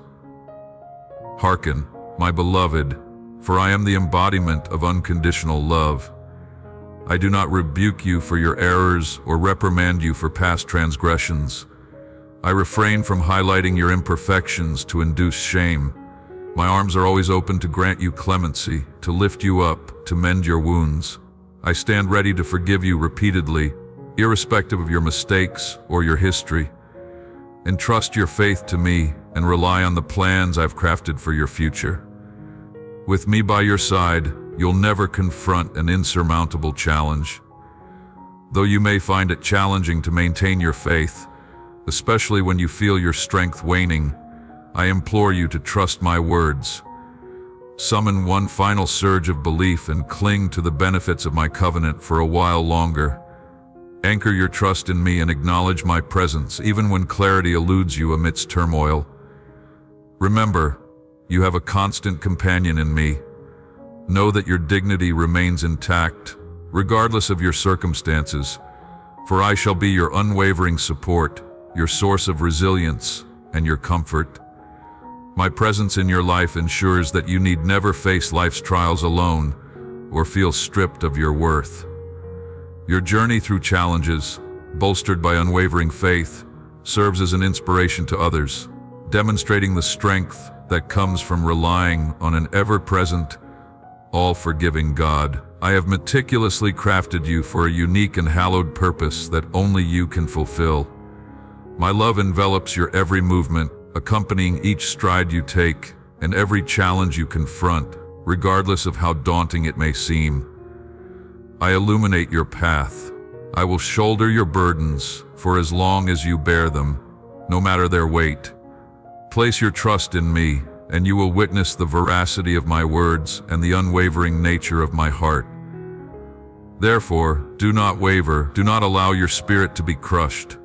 Hearken, my beloved, for I am the embodiment of unconditional love. I do not rebuke you for your errors or reprimand you for past transgressions. I refrain from highlighting your imperfections to induce shame. My arms are always open to grant you clemency, to lift you up, to mend your wounds. I stand ready to forgive you repeatedly, irrespective of your mistakes or your history. Entrust your faith to me and rely on the plans I've crafted for your future. With me by your side, you'll never confront an insurmountable challenge. Though you may find it challenging to maintain your faith, especially when you feel your strength waning, I implore you to trust my words. Summon one final surge of belief and cling to the benefits of my covenant for a while longer. Anchor your trust in me and acknowledge my presence, even when clarity eludes you amidst turmoil. Remember, you have a constant companion in me. Know that your dignity remains intact, regardless of your circumstances, for I shall be your unwavering support, your source of resilience, and your comfort. My presence in your life ensures that you need never face life's trials alone or feel stripped of your worth. Your journey through challenges, bolstered by unwavering faith, serves as an inspiration to others, demonstrating the strength that comes from relying on an ever-present, all-forgiving God. I have meticulously crafted you for a unique and hallowed purpose that only you can fulfill. My love envelops your every movement, accompanying each stride you take and every challenge you confront, regardless of how daunting it may seem. I illuminate your path, I will shoulder your burdens for as long as you bear them, no matter their weight. Place your trust in me, and you will witness the veracity of my words and the unwavering nature of my heart. Therefore, do not waver, do not allow your spirit to be crushed.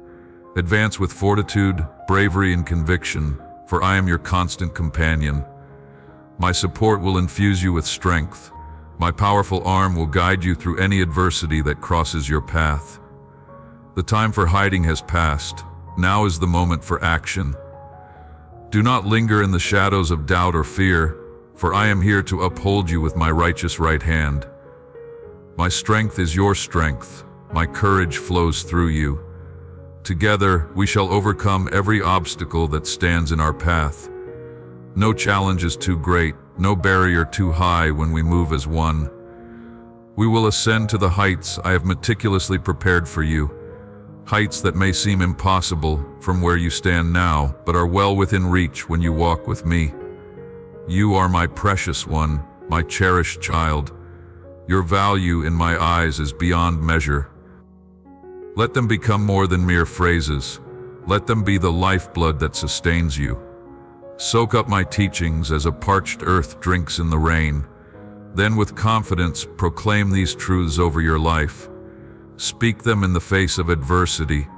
Advance with fortitude, bravery, and conviction, for I am your constant companion. My support will infuse you with strength. My powerful arm will guide you through any adversity that crosses your path. The time for hiding has passed. Now is the moment for action. Do not linger in the shadows of doubt or fear, for I am here to uphold you with my righteous right hand. My strength is your strength. My courage flows through you. Together, we shall overcome every obstacle that stands in our path. No challenge is too great, no barrier too high when we move as one. We will ascend to the heights I have meticulously prepared for you, heights that may seem impossible from where you stand now, but are well within reach when you walk with me. You are my precious one, my cherished child. Your value in my eyes is beyond measure. Let them become more than mere phrases. Let them be the lifeblood that sustains you. Soak up my teachings as a parched earth drinks in the rain. Then with confidence proclaim these truths over your life. Speak them in the face of adversity.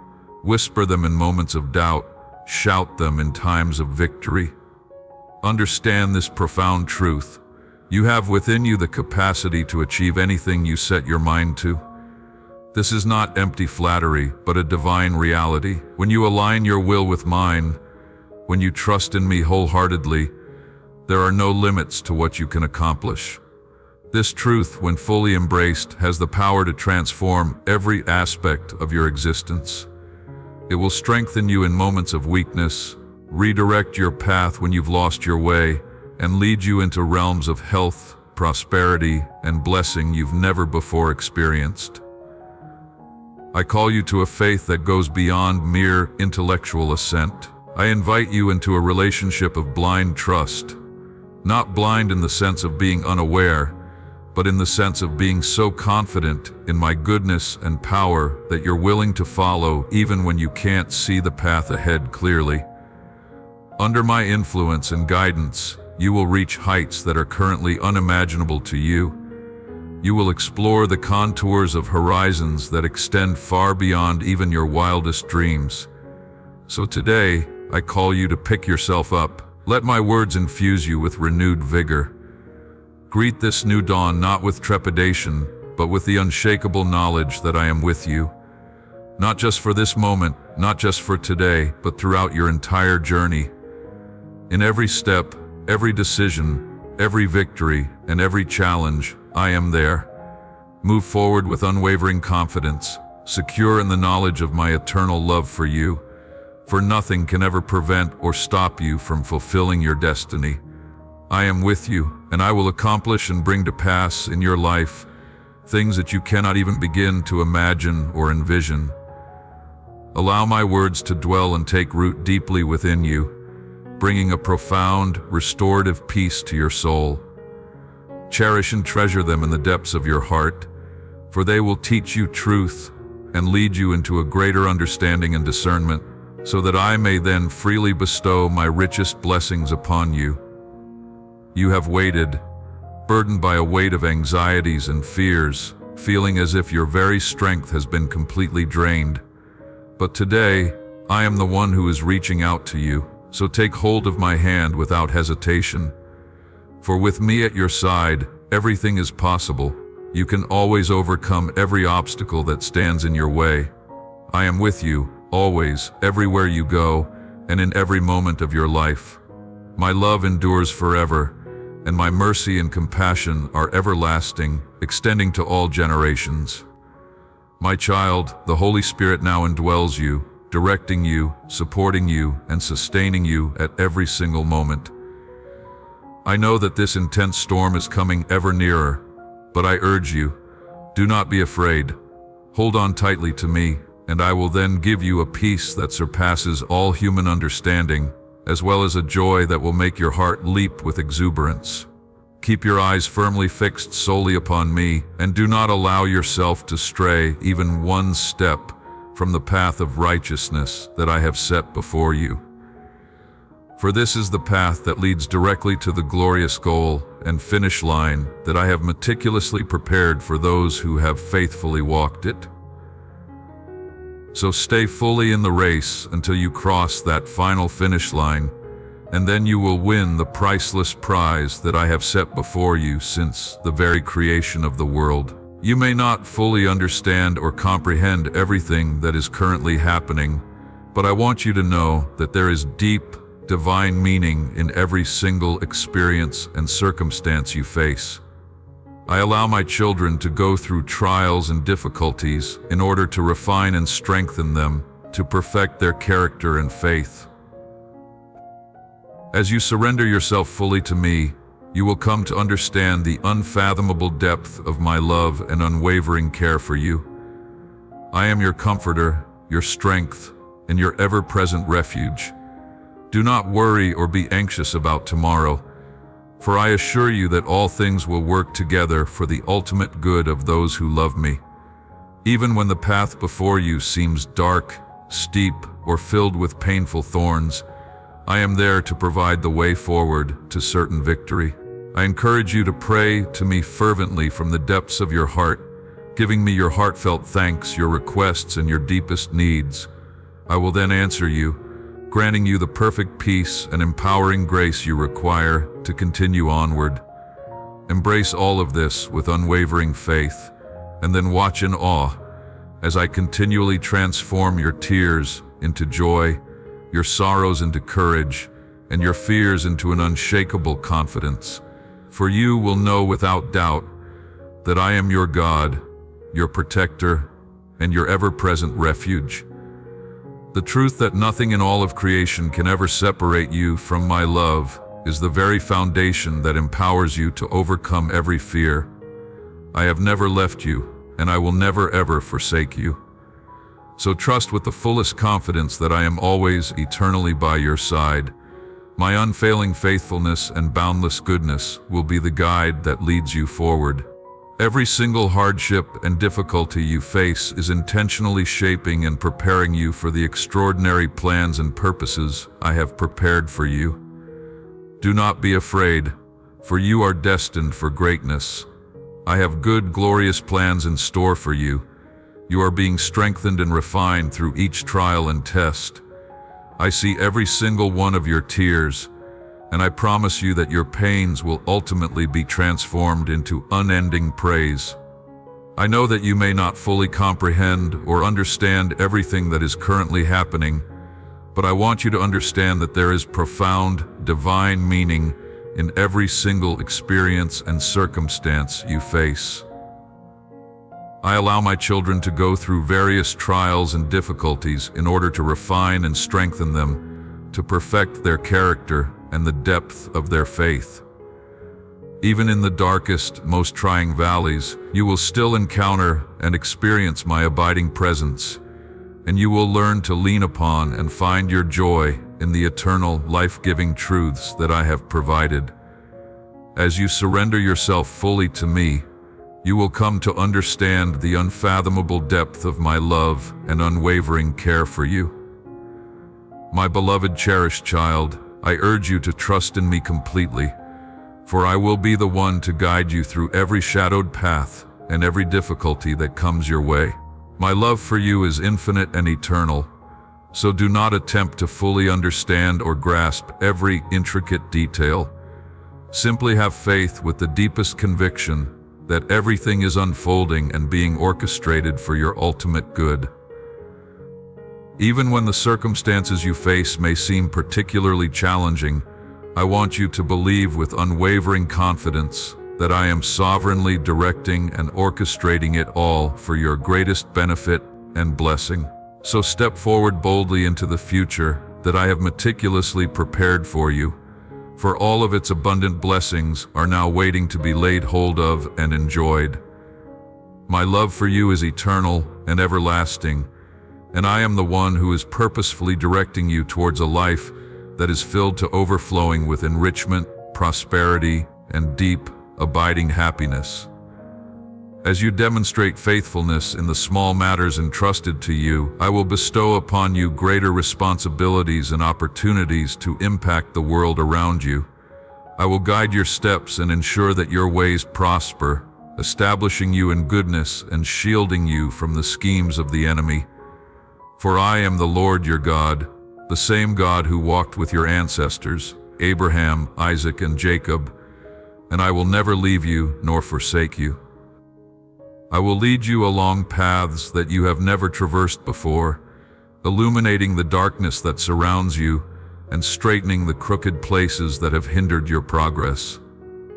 Whisper them in moments of doubt. Shout them in times of victory. Understand this profound truth. You have within you the capacity to achieve anything you set your mind to. This is not empty flattery, but a divine reality. When you align your will with mine, when you trust in me wholeheartedly, there are no limits to what you can accomplish. This truth, when fully embraced, has the power to transform every aspect of your existence. It will strengthen you in moments of weakness, redirect your path when you've lost your way, and lead you into realms of health, prosperity, and blessing you've never before experienced. I call you to a faith that goes beyond mere intellectual assent. I invite you into a relationship of blind trust, not blind in the sense of being unaware, but in the sense of being so confident in my goodness and power that you're willing to follow even when you can't see the path ahead clearly. Under my influence and guidance, you will reach heights that are currently unimaginable to you. You will explore the contours of horizons that extend far beyond even your wildest dreams. So today, I call you to pick yourself up. Let my words infuse you with renewed vigor. Greet this new dawn not with trepidation, but with the unshakable knowledge that I am with you. Not just for this moment, not just for today, but throughout your entire journey. In every step, every decision, every victory, and every challenge, I am there. Move forward with unwavering confidence, secure in the knowledge of my eternal love for you. For nothing can ever prevent or stop you from fulfilling your destiny. I am with you, and I will accomplish and bring to pass in your life things that you cannot even begin to imagine or envision. Allow my words to dwell and take root deeply within you, bringing a profound, restorative peace to your soul. Cherish and treasure them in the depths of your heart, for they will teach you truth and lead you into a greater understanding and discernment, so that I may then freely bestow my richest blessings upon you. You have waited, burdened by a weight of anxieties and fears, feeling as if your very strength has been completely drained. But today, I am the one who is reaching out to you, so take hold of my hand without hesitation. For with me at your side, everything is possible. You can always overcome every obstacle that stands in your way. I am with you, always, everywhere you go, and in every moment of your life. My love endures forever, and my mercy and compassion are everlasting, extending to all generations. My child, the Holy Spirit now indwells you, directing you, supporting you, and sustaining you at every single moment. I know that this intense storm is coming ever nearer, but I urge you, do not be afraid. Hold on tightly to me, and I will then give you a peace that surpasses all human understanding, as well as a joy that will make your heart leap with exuberance. Keep your eyes firmly fixed solely upon me, and do not allow yourself to stray even one step from the path of righteousness that I have set before you. For this is the path that leads directly to the glorious goal and finish line that I have meticulously prepared for those who have faithfully walked it. So stay fully in the race until you cross that final finish line, and then you will win the priceless prize that I have set before you since the very creation of the world. You may not fully understand or comprehend everything that is currently happening, but I want you to know that there is deep, divine meaning in every single experience and circumstance you face. I allow my children to go through trials and difficulties in order to refine and strengthen them, to perfect their character and faith. As you surrender yourself fully to me, you will come to understand the unfathomable depth of my love and unwavering care for you. I am your comforter, your strength, and your ever-present refuge. Do not worry or be anxious about tomorrow, for I assure you that all things will work together for the ultimate good of those who love me. Even when the path before you seems dark, steep, or filled with painful thorns, I am there to provide the way forward to certain victory. I encourage you to pray to me fervently from the depths of your heart, giving me your heartfelt thanks, your requests, and your deepest needs. I will then answer you, granting you the perfect peace and empowering grace you require to continue onward. Embrace all of this with unwavering faith, and then watch in awe as I continually transform your tears into joy, your sorrows into courage, and your fears into an unshakable confidence. For you will know without doubt that I am your God, your protector, and your ever-present refuge. The truth that nothing in all of creation can ever separate you from my love is the very foundation that empowers you to overcome every fear. I have never left you, and I will never ever forsake you. So trust with the fullest confidence that I am always eternally by your side. My unfailing faithfulness and boundless goodness will be the guide that leads you forward. Every single hardship and difficulty you face is intentionally shaping and preparing you for the extraordinary plans and purposes I have prepared for you. Do not be afraid, for you are destined for greatness. I have good, glorious plans in store for you. You are being strengthened and refined through each trial and test. I see every single one of your tears, and I promise you that your pains will ultimately be transformed into unending praise. I know that you may not fully comprehend or understand everything that is currently happening, but I want you to understand that there is profound, divine meaning in every single experience and circumstance you face. I allow my children to go through various trials and difficulties in order to refine and strengthen them, to perfect their character and the depth of their faith. Even in the darkest, most trying valleys, you will still encounter and experience my abiding presence, and you will learn to lean upon and find your joy in the eternal, life-giving truths that I have provided. As you surrender yourself fully to me, you will come to understand the unfathomable depth of my love and unwavering care for you. My beloved, cherished child, I urge you to trust in me completely, for I will be the one to guide you through every shadowed path and every difficulty that comes your way. My love for you is infinite and eternal, so do not attempt to fully understand or grasp every intricate detail. Simply have faith with the deepest conviction that everything is unfolding and being orchestrated for your ultimate good. Even when the circumstances you face may seem particularly challenging, I want you to believe with unwavering confidence that I am sovereignly directing and orchestrating it all for your greatest benefit and blessing. So step forward boldly into the future that I have meticulously prepared for you, for all of its abundant blessings are now waiting to be laid hold of and enjoyed. My love for you is eternal and everlasting, and I am the one who is purposefully directing you towards a life that is filled to overflowing with enrichment, prosperity, and deep, abiding happiness. As you demonstrate faithfulness in the small matters entrusted to you, I will bestow upon you greater responsibilities and opportunities to impact the world around you. I will guide your steps and ensure that your ways prosper, establishing you in goodness and shielding you from the schemes of the enemy. For I am the Lord your God, the same God who walked with your ancestors, Abraham, Isaac, and Jacob, and I will never leave you nor forsake you. I will lead you along paths that you have never traversed before, illuminating the darkness that surrounds you and straightening the crooked places that have hindered your progress.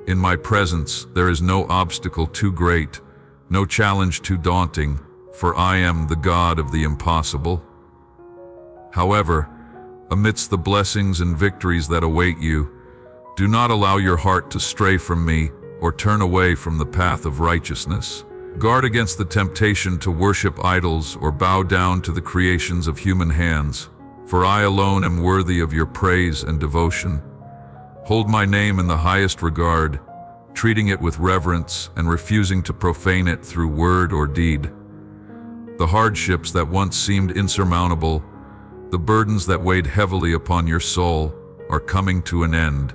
In my presence there is no obstacle too great, no challenge too daunting, for I am the God of the impossible. However, amidst the blessings and victories that await you, do not allow your heart to stray from me or turn away from the path of righteousness. Guard against the temptation to worship idols or bow down to the creations of human hands, for I alone am worthy of your praise and devotion. Hold my name in the highest regard, treating it with reverence and refusing to profane it through word or deed. The hardships that once seemed insurmountable, the burdens that weighed heavily upon your soul, are coming to an end.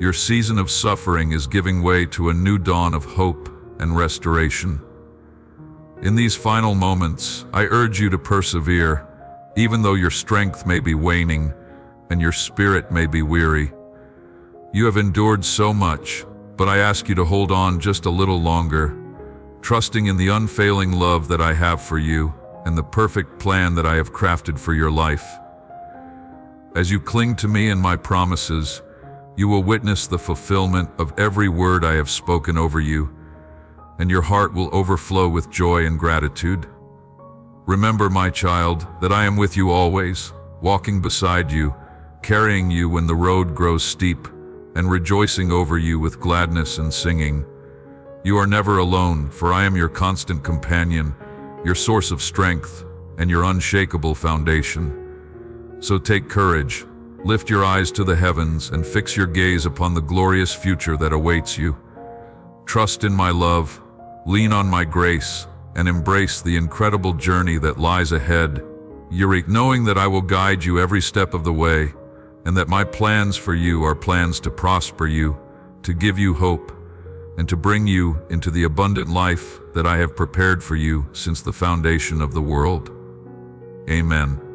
Your season of suffering is giving way to a new dawn of hope and restoration. In these final moments, I urge you to persevere, even though your strength may be waning and your spirit may be weary. You have endured so much, but I ask you to hold on just a little longer, trusting in the unfailing love that I have for you and the perfect plan that I have crafted for your life. As you cling to me and my promises, you will witness the fulfillment of every word I have spoken over you, and your heart will overflow with joy and gratitude. Remember, my child, that I am with you always, walking beside you, carrying you when the road grows steep, and rejoicing over you with gladness and singing. You are never alone, for I am your constant companion, your source of strength, and your unshakable foundation. So take courage, lift your eyes to the heavens, and fix your gaze upon the glorious future that awaits you. Trust in my love, lean on my grace, and embrace the incredible journey that lies ahead, knowing that I will guide you every step of the way, and that my plans for you are plans to prosper you, to give you hope, and to bring you into the abundant life that I have prepared for you since the foundation of the world. Amen.